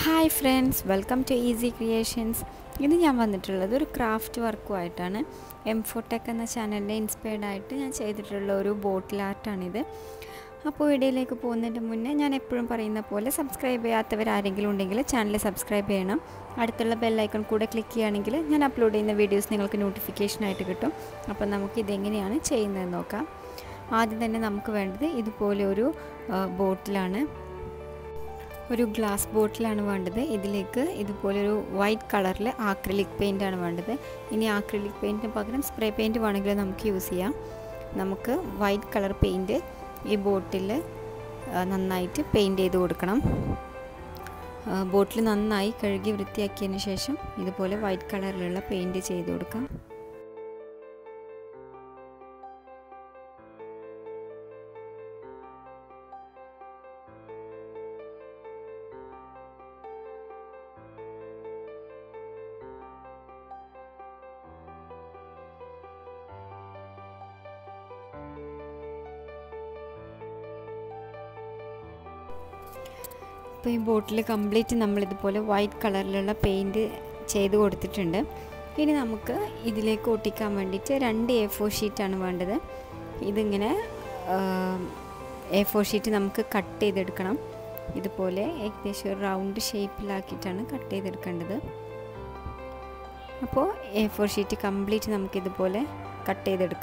Hi friends, welcome to Eazy Creations. This is a craft work. M4 TECH Channel inspired a bottle art. If you like this video, subscribe to the channel. Subscribe to the bell icon. Click on the bell icon. Upload the videos. Notification. This is a bottle. ഒരു glass ബോട്ടിലാണ് വേണ്ടത് ഇതിലേക്ക് ഇതുപോലെ ഒരു white കളറിൽ acrylic paint ആണ് വേണ്ടത് ഇനി ആക്രിലിക് പെയിന്റിന് പകരം സ്പ്രേ പെയിന്റ് വേണമെങ്കിൽ നമുക്ക് യൂസ് ചെയ്യാം നമുക്ക് വൈറ്റ് കളർ പെയിന്റ് ഈ ബോട്ടിൽ നന്നായിട്ട് പെയിന്റ് ചെയ്തു കൊടുക്കണം ബോട്ടിൽ നന്നായി കഴുകി വൃത്തിയാക്കിയതിനു ശേഷം ഇതുപോലെ വൈറ്റ് കളറിലുള്ള പെയിന്റ് ചെയ്തു കൊടുക്കാം We will complete the white color paint. We will cut the A4 sheet. This is a round shape. A4 sheet complete. We cut the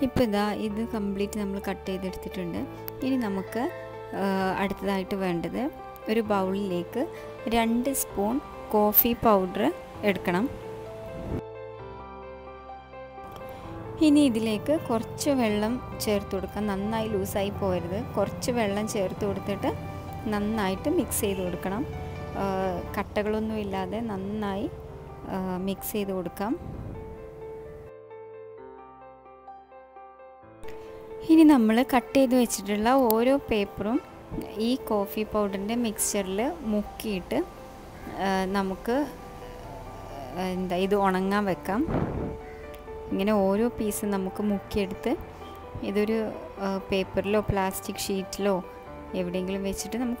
Now we will complete this complete. Now we will add a bowl of 2 spoon coffee powder. Now we will add a little bit loose. We will add a little bit loose. Now we will cut the paper in coffee powder mixture. We will cut the paper in plastic sheet. Now we complete this complete. Now we will do this paper.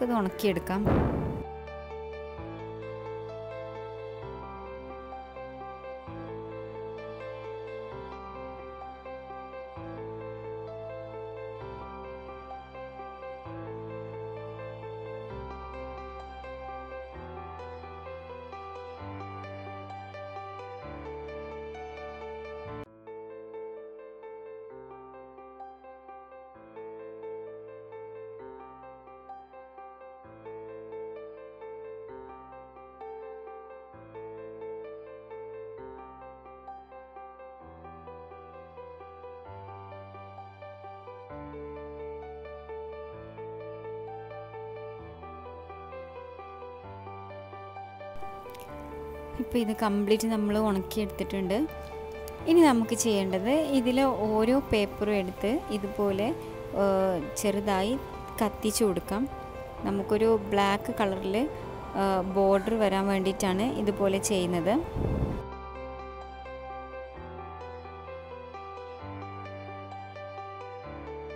We will cut this black color border. Now we will cut the black border. We will cut the back of the border. Now we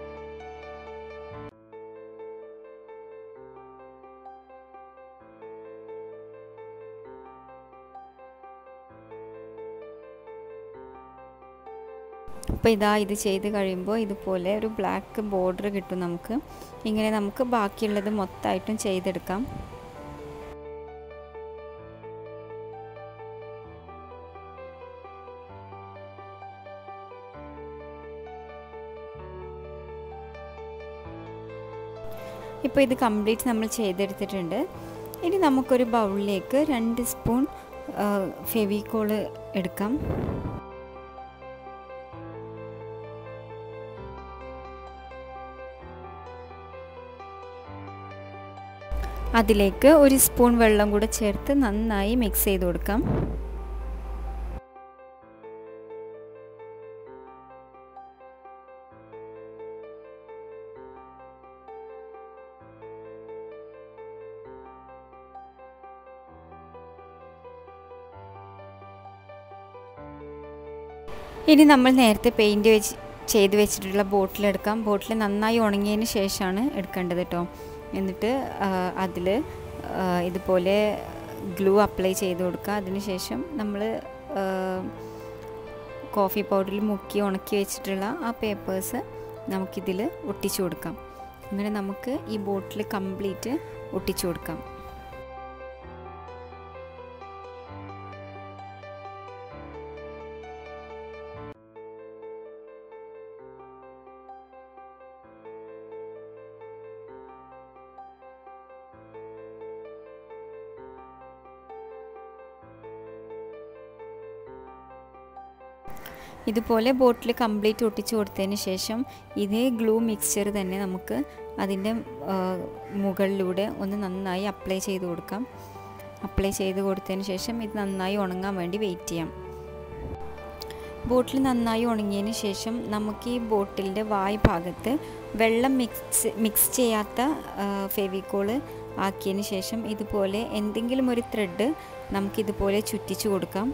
will complete this. Now we will add a bowl of 2 spoons of Fevicol. അതിലേക്ക് ഒരു spoon വെള്ളം കൂടി ചേർത്ത് നന്നായി mix ചെയ്തു കൊടുക്കാം. ഇനി നമ്മൾ നേരത്തെ പെയിന്റ് ചെയ്തു വെച്ചിട്ടുള്ള ബോട്ടിൽ എടുക്കാം. ബോട്ടിൽ നന്നായി ഉണങ്ങിയതിന് ശേഷമാണ് എടുക്കേണ്ടത് കേട്ടോ. എന്നിട്ട് അതിൽ ഇതുപോലെ ഗ്ലൂ അപ്ലൈ ചെയ്ത് കൊടുക്കുക. അതിനുശേഷം നമ്മൾ കോഫി പൗഡറിൽ മുക്കി ഉണക്കി വെച്ചിട്ടുള്ള ആ പേപ്പേഴ്സ് നമുക്കിതിൽ ഒട്ടിച്ചു കൊടുക്കാം. അങ്ങനെ നമുക്ക് ഈ ബോട്ടിൽ കംപ്ലീറ്റ് ഒട്ടിച്ചു കൊടുക്കാം. ഇതുപോലെ ബോട്ടിൽ കംപ്ലീറ്റ് ഒട്ടിച്ചു കൊടുത്തതിന് ശേഷം ഇതേ ഗ്ലൂ മിക്സ്ചർ തന്നെ നമുക്ക് അതിൻ്റെ മുകളിലൂടെ ഒന്ന് നന്നായി അപ്ലൈ ചെയ്ത് കൊടുക്കാം. അപ്ലൈ ചെയ്ത് കൊടുത്തതിന് ശേഷം ഇത് നന്നായി ഉണങ്ങാൻ വേണ്ടി വെയിറ്റ് ചെയ്യാം. ബോട്ടിൽ നന്നായി ഉണങ്ങിയതിന് ശേഷം നമുക്ക് ഈ ബോട്ടിലിൻ്റെ വായ് ഭാഗത്ത് വെള്ളം മിക്സ് ചെയ്യാത്ത ഫെവിക്കോൾ ആക്കിയതിന് ശേഷം ഇതുപോലെ എന്തെങ്കിലും ഒരു ത്രെഡ് നമുക്കിതുപോലെ ചുറ്റിച്ചു കൊടുക്കാം.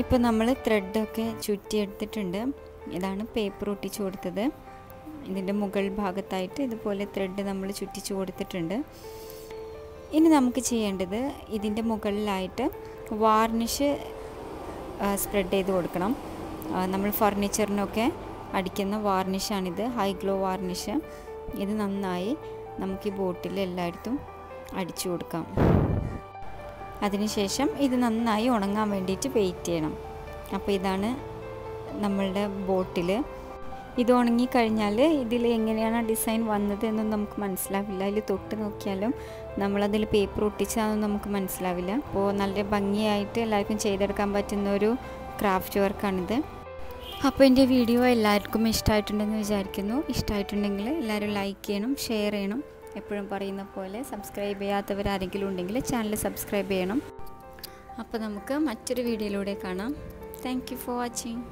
ഇപ്പോൾ നമ്മൾ ത്രെഡൊക്കെ ചുറ്റിയെടുത്തിട്ടുണ്ട്. ഇതാണ് പേപ്പർ ഒട്ടിച്ചു കൊടുത്തത്. ഇതിൻ്റെ മുകൾ ഭാഗത്തായിട്ട് ഇതുപോലെ ത്രെഡ് നമ്മൾ ചുറ്റിച്ചു കൊടുത്തിട്ടുണ്ട്. ഇനി നമുക്ക് ചെയ്യേണ്ടത് ഇതിൻ്റെ മുകളിലായിട്ട് വാർണിഷ് സ്പ്രെഡ് ചെയ്ത് കൊടുക്കണം. നമ്മൾ ഫർണിച്ചറിനൊക്കെ അടിക്കുന്ന വാർണിഷാണിത്, ഹൈ ഗ്ലോ വാർണിഷ്. ഇത് നന്നായി നമുക്ക് ഈ ബോട്ടിൽ എല്ലായിടത്തും അടിച്ചു കൊടുക്കാം. അതിനുശേഷം ഇത് നന്നായി ഉണങ്ങാൻ വേണ്ടിയിട്ട് വെയിറ്റ് ചെയ്യണം. അപ്പോൾ ഇതാണ് നമ്മളുടെ ബോട്ടിൽ. ഇത് ഉണങ്ങിക്കഴിഞ്ഞാൽ ഇതിൽ എങ്ങനെയാണ് ഡിസൈൻ വന്നത് എന്നൊന്നും നമുക്ക് മനസ്സിലാവില്ല. അതിൽ തൊട്ട് നോക്കിയാലും നമ്മളതിൽ പേപ്പർ ഒട്ടിച്ചതൊന്നും നമുക്ക് മനസ്സിലാവില്ല. അപ്പോൾ നല്ല ഭംഗിയായിട്ട് എല്ലാവർക്കും ചെയ്തെടുക്കാൻ പറ്റുന്ന ഒരു ക്രാഫ്റ്റ് വർക്കാണിത്. അപ്പോൾ എൻ്റെ വീഡിയോ എല്ലാവർക്കും ഇഷ്ടമായിട്ടുണ്ടെന്ന് വിചാരിക്കുന്നു. ഇഷ്ടമായിട്ടുണ്ടെങ്കിൽ എല്ലാവരും ലൈക്ക് ചെയ്യണം, ഷെയർ ചെയ്യണം. എപ്പോഴും പറയുന്ന പോലെ സബ്സ്ക്രൈബ് ചെയ്യാത്തവരാരെങ്കിലും ഉണ്ടെങ്കിൽ ചാനൽ സബ്സ്ക്രൈബ് ചെയ്യണം. അപ്പോൾ നമുക്ക് മറ്റൊരു വീഡിയോയിലൂടെ കാണാം. Thank you for watching.